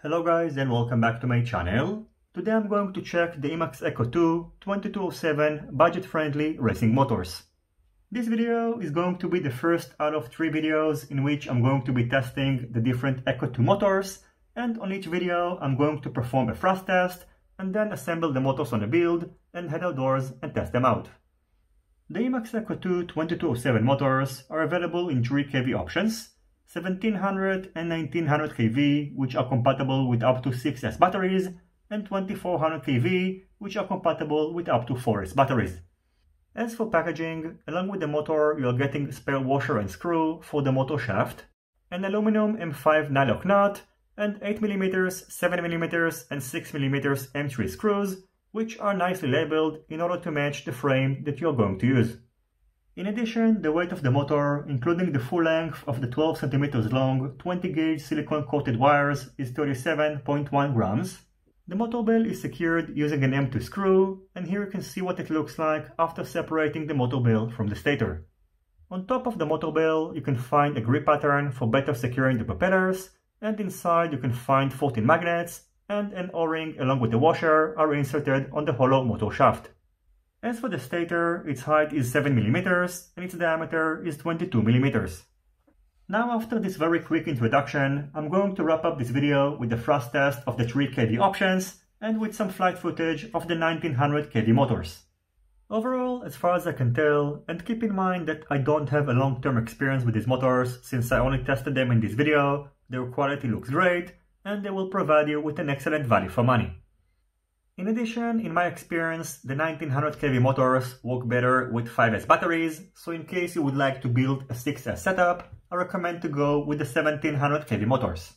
Hello guys and welcome back to my channel. Today I'm going to check the EMAX ECO II 2207 budget-friendly racing motors. This video is going to be the first out of 3 videos in which I'm going to be testing the different ECO II motors, and on each video I'm going to perform a thrust test and then assemble the motors on a build and head outdoors and test them out. The EMAX ECO II 2207 motors are available in 3 kV options: 1700 and 1900 kV, which are compatible with up to 6S batteries, and 2400 kV, which are compatible with up to 4S batteries. As for packaging, along with the motor you are getting spare washer and screw for the motor shaft, an aluminum M5 nylock nut, and 8mm, 7mm and 6mm M3 screws, which are nicely labeled in order to match the frame that you are going to use. In addition, the weight of the motor, including the full length of the 12 cm long 20 gauge silicone coated wires, is 37.1 grams. The motor bell is secured using an M2 screw, and here you can see what it looks like after separating the motor bell from the stator. On top of the motor bell you can find a grip pattern for better securing the propellers, and inside you can find 14 magnets, and an o-ring along with the washer are inserted on the hollow motor shaft. As for the stator, its height is 7mm and its diameter is 22mm. Now, after this very quick introduction, I'm going to wrap up this video with the thrust test of the 3 kV options and with some flight footage of the 1900 kV motors. Overall, as far as I can tell, and keep in mind that I don't have a long-term experience with these motors since I only tested them in this video, their quality looks great and they will provide you with an excellent value for money. In addition, in my experience, the 1900 kV motors work better with 5S batteries, so in case you would like to build a 6S setup, I recommend to go with the 1700 kV motors.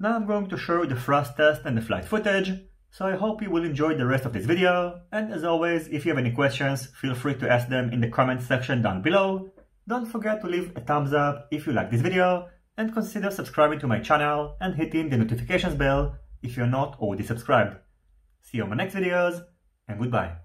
Now I'm going to show you the thrust test and the flight footage, so I hope you will enjoy the rest of this video, and as always, if you have any questions, feel free to ask them in the comment section down below. Don't forget to leave a thumbs up if you like this video, and consider subscribing to my channel and hitting the notifications bell if you're not already subscribed. See you on my next videos, and goodbye.